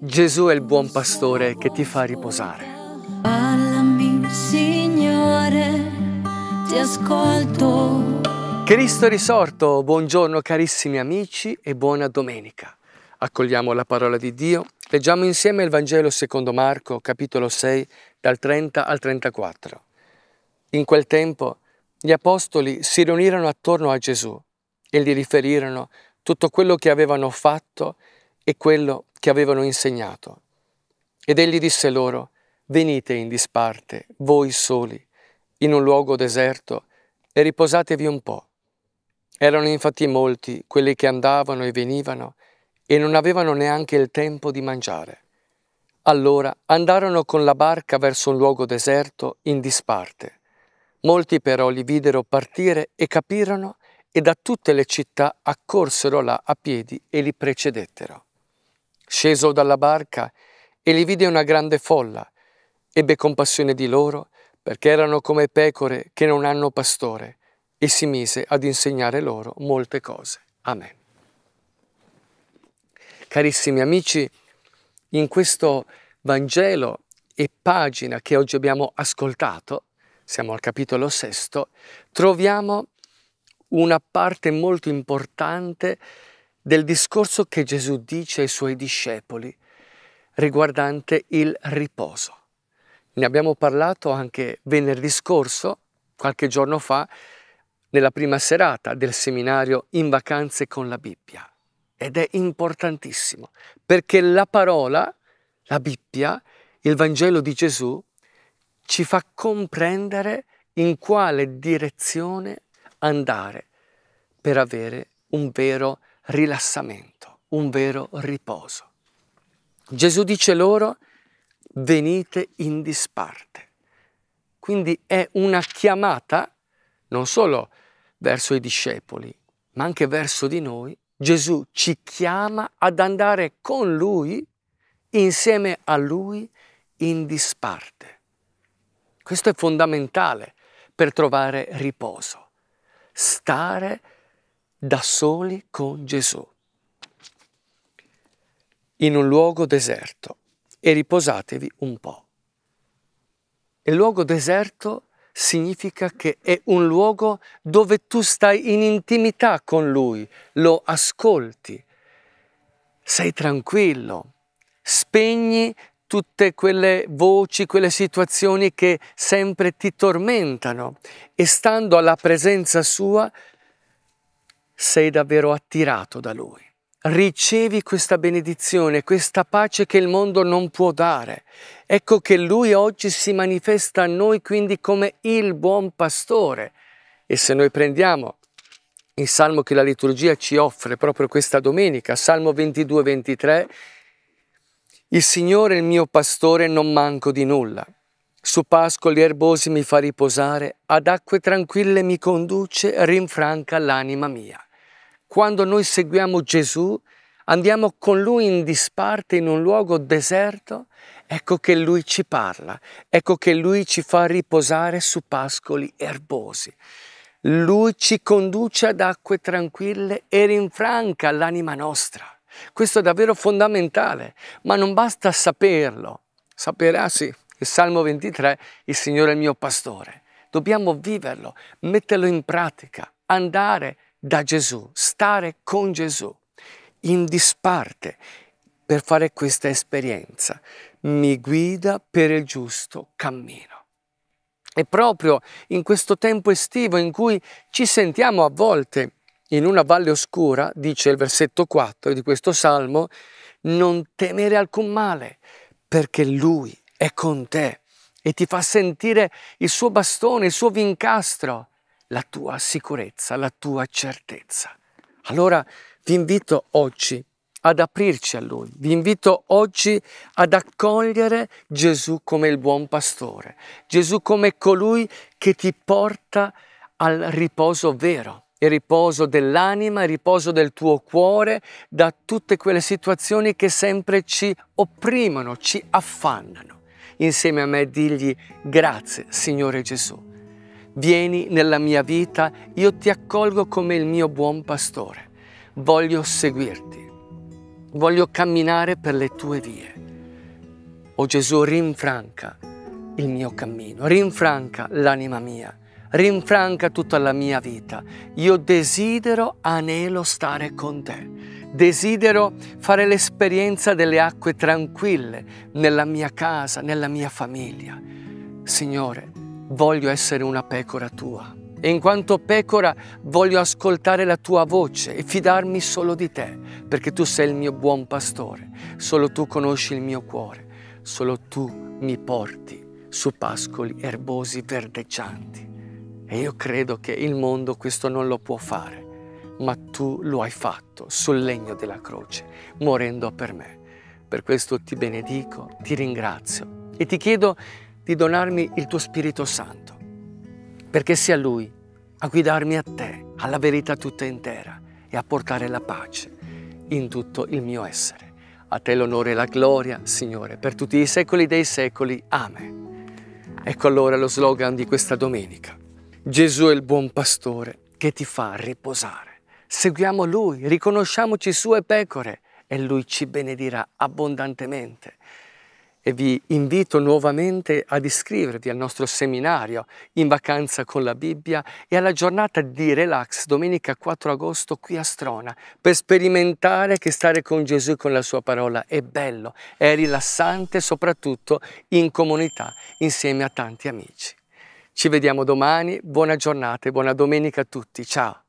Gesù è il buon pastore che ti fa riposare. Parlami, Signore, ti ascolto. Cristo risorto, buongiorno carissimi amici e buona domenica. Accogliamo la parola di Dio, leggiamo insieme il Vangelo secondo Marco, capitolo 6, dal 30 al 34. In quel tempo gli apostoli si riunirono attorno a Gesù e gli riferirono tutto quello che avevano fatto e quello che avevano insegnato. Ed egli disse loro: venite in disparte, voi soli, in un luogo deserto e riposatevi un po'. Erano infatti molti quelli che andavano e venivano e non avevano neanche il tempo di mangiare. Allora andarono con la barca verso un luogo deserto in disparte. Molti però li videro partire e capirono, e da tutte le città accorsero là a piedi e li precedettero. Sceso dalla barca, egli vide una grande folla, ebbe compassione di loro, perché erano come pecore che non hanno pastore, e si mise ad insegnare loro molte cose. Amen. Carissimi amici, in questo Vangelo e pagina che oggi abbiamo ascoltato, siamo al capitolo 6, troviamo una parte molto importante del discorso che Gesù dice ai suoi discepoli riguardante il riposo. Ne abbiamo parlato anche venerdì scorso, qualche giorno fa, nella prima serata del seminario In Vacanze con la Bibbia. Ed è importantissimo, perché la parola, la Bibbia, il Vangelo di Gesù, ci fa comprendere in quale direzione andare per avere un vero rilassamento, un vero riposo. Gesù dice loro: venite in disparte. Quindi è una chiamata non solo verso i discepoli, ma anche verso di noi. Gesù ci chiama ad andare con Lui, insieme a Lui, in disparte. Questo è fondamentale per trovare riposo. Stare da soli con Gesù, in un luogo deserto, e riposatevi un po'. Il luogo deserto significa che è un luogo dove tu stai in intimità con Lui, lo ascolti, sei tranquillo, spegni tutte quelle voci, quelle situazioni che sempre ti tormentano, e stando alla presenza sua sei davvero attirato da Lui. Ricevi questa benedizione, questa pace che il mondo non può dare. Ecco che Lui oggi si manifesta a noi quindi come il buon pastore. E se noi prendiamo il Salmo che la liturgia ci offre proprio questa domenica, Salmo 22-23, il Signore, il mio pastore, non manco di nulla. Su pascoli erbosi mi fa riposare, ad acque tranquille mi conduce, rinfranca l'anima mia. Quando noi seguiamo Gesù, andiamo con Lui in disparte, in un luogo deserto, ecco che Lui ci parla, ecco che Lui ci fa riposare su pascoli erbosi. Lui ci conduce ad acque tranquille e rinfranca l'anima nostra. Questo è davvero fondamentale, ma non basta saperlo. Saperà, sì, il Salmo 23, il Signore è il mio pastore. Dobbiamo viverlo, metterlo in pratica, andare da Gesù, stare con Gesù, in disparte, per fare questa esperienza. Mi guida per il giusto cammino. E proprio in questo tempo estivo in cui ci sentiamo a volte in una valle oscura, dice il versetto 4 di questo Salmo, non temere alcun male, perché Lui è con te e ti fa sentire il suo bastone, il suo vincastro, la tua sicurezza, la tua certezza. Allora vi invito oggi ad aprirci a Lui, vi invito oggi ad accogliere Gesù come il buon pastore, Gesù come colui che ti porta al riposo vero, il riposo dell'anima, il riposo del tuo cuore, da tutte quelle situazioni che sempre ci opprimono, ci affannano. Insieme a me digli: grazie Signore Gesù, vieni nella mia vita, io ti accolgo come il mio buon pastore, voglio seguirti. voglio camminare per le tue vie. O Gesù, rinfranca il mio cammino, rinfranca l'anima mia, rinfranca tutta la mia vita. Io desidero, anelo stare con te, desidero fare l'esperienza delle acque tranquille nella mia casa, nella mia famiglia. Signore, voglio essere una pecora tua e in quanto pecora voglio ascoltare la tua voce e fidarmi solo di te, perché tu sei il mio buon pastore, solo tu conosci il mio cuore, solo tu mi porti su pascoli erbosi verdeggianti. E io credo che il mondo questo non lo può fare, ma tu lo hai fatto sul legno della croce, morendo per me. Per questo ti benedico, ti ringrazio e ti chiedo di donarmi il tuo Spirito Santo, perché sia Lui a guidarmi a te, alla verità tutta intera e a portare la pace in tutto il mio essere. A te l'onore e la gloria, Signore, per tutti i secoli dei secoli. Amen. Ecco allora lo slogan di questa domenica. Gesù è il buon pastore che ti fa riposare. Seguiamo Lui, riconosciamoci sue pecore e Lui ci benedirà abbondantemente. E vi invito nuovamente ad iscrivervi al nostro seminario In Vacanza con la Bibbia e alla giornata di relax domenica 4 agosto qui a Strona, per sperimentare che stare con Gesù e con la sua parola è bello, è rilassante, soprattutto in comunità insieme a tanti amici. Ci vediamo domani, buona giornata e buona domenica a tutti, ciao!